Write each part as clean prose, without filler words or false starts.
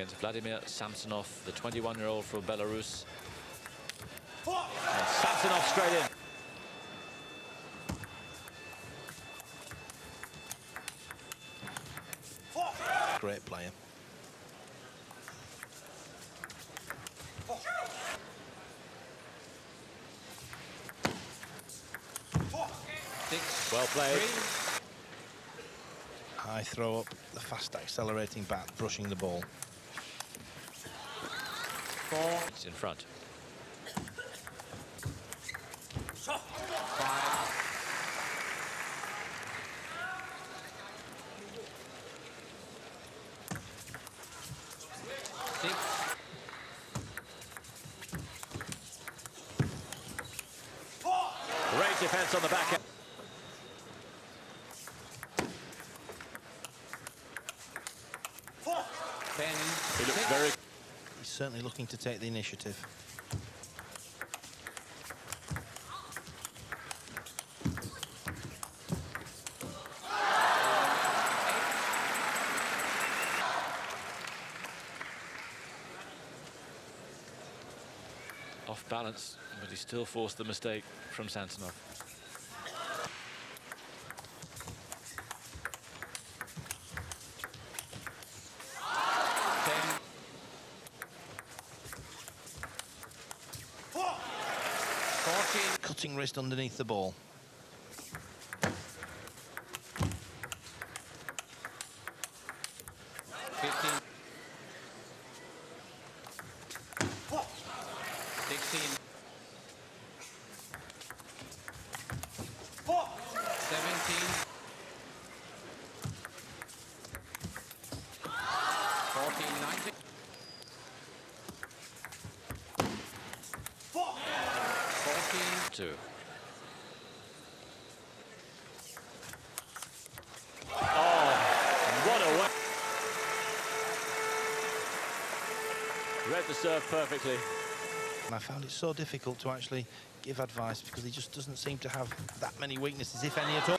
against Vladimir Samsonov, the 21-year-old from Belarus. And Samsonov straight in. Great player. Well played. High throw up, the fast accelerating bat, brushing the ball. It's in front. Great defense on the back end. He looks very... He's certainly looking to take the initiative. Off balance, but he still forced the mistake from Samsonov. Cutting wrist underneath the ball. Read the serve perfectly. And I found it so difficult to actually give advice because he just doesn't seem to have that many weaknesses, if any at all.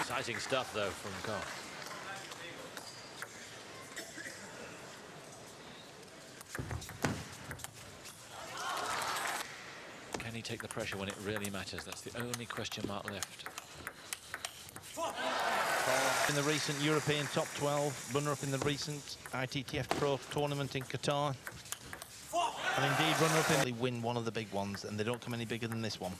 Exciting stuff, though, from Kong. Can he take the pressure when it really matters? That's the only question mark left. In the recent European Top 12, runner-up in the recent ITTF Pro Tournament in Qatar. And indeed, runner-up in... They win one of the big ones, and they don't come any bigger than this one.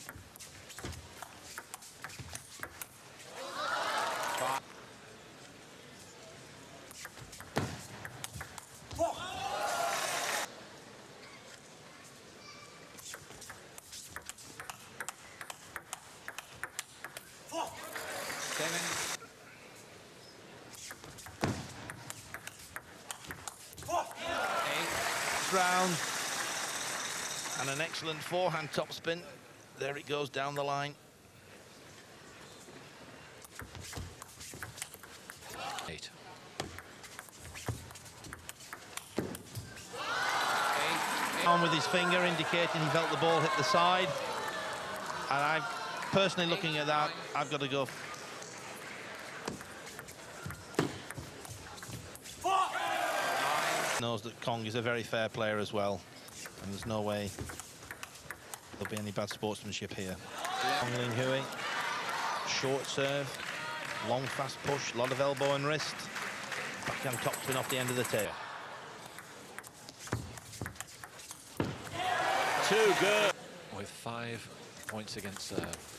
Round and an excellent forehand topspin. There it goes down the line. 8. On with his finger, indicating he felt the ball hit the side. And I'm personally looking at that, I've got to go. Knows that Kong is a very fair player as well, and there's no way there'll be any bad sportsmanship here. Kong Linghui, short serve, long fast push, a lot of elbow and wrist. Backhand topspin off the end of the tail. Too good. With 5 points against serve.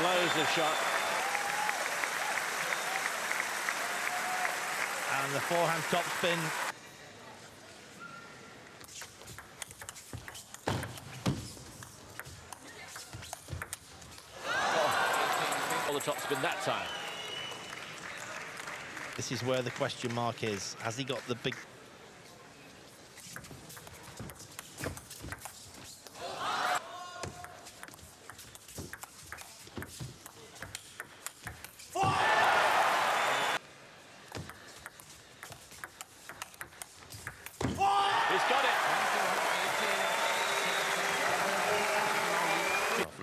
Blows the shot. And the forehand topspin. Oh, the topspin that time. This is where the question mark is. Has he got the big... He's got it.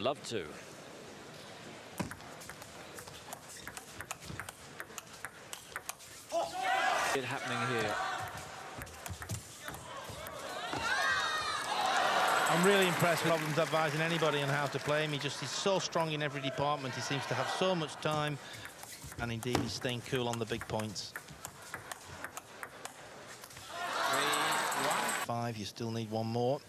love to. It happening here. I'm really impressed with Robin's advising anybody on how to play him. He just is so strong in every department. He seems to have so much time. And indeed, he's staying cool on the big points. 3-1. 5, you still need one more.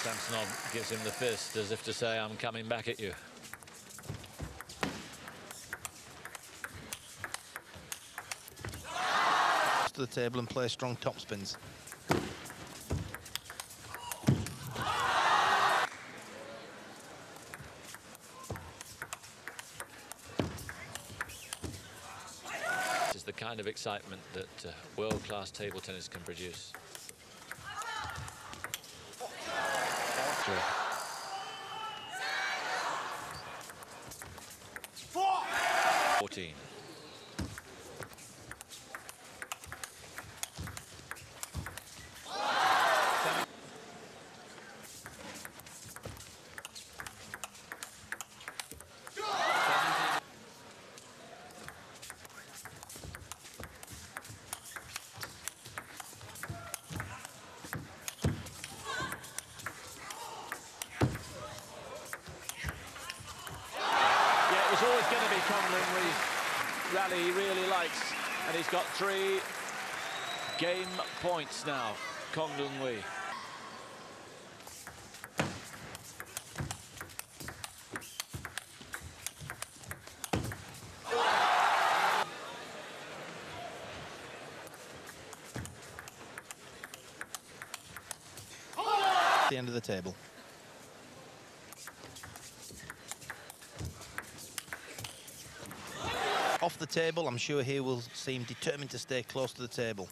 Samsonov gives him the fist as if to say, I'm coming back at you. The table and play strong topspins. This is the kind of excitement that world-class table tennis can produce. Four. 14. It's always going to be Kong Linghui's rally he really likes, and he's got 3 game points now, Kong Linghui. At the end of the table. Off the table, I'm sure here we'll seem determined to stay close to the table.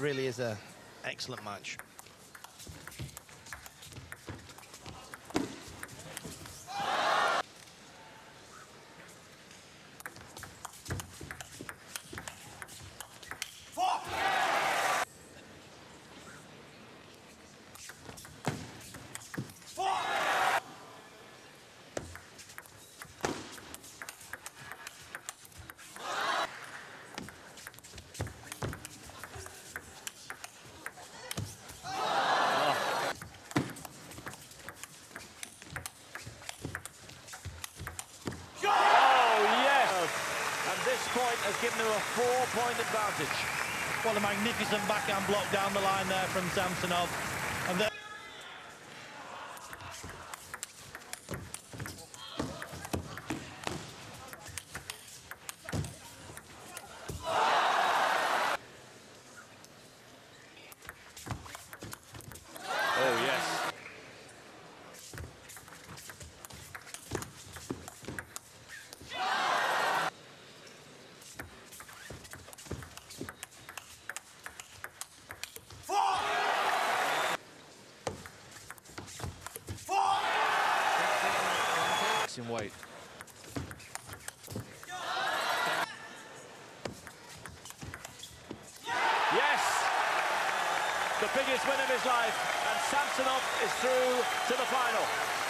Really is an excellent match. Point has given him a 4-point advantage. What a magnificent backhand block down the line there from Samsonov. And then in weight. Yes! The biggest win of his life, and Samsonov is through to the final.